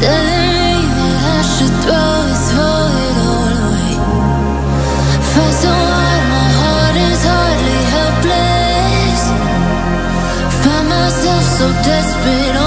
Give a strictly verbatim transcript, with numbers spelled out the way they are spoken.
telling me that I should throw it, throw it all away. Find someone, my heart is hardly helpless. Find myself so desperate.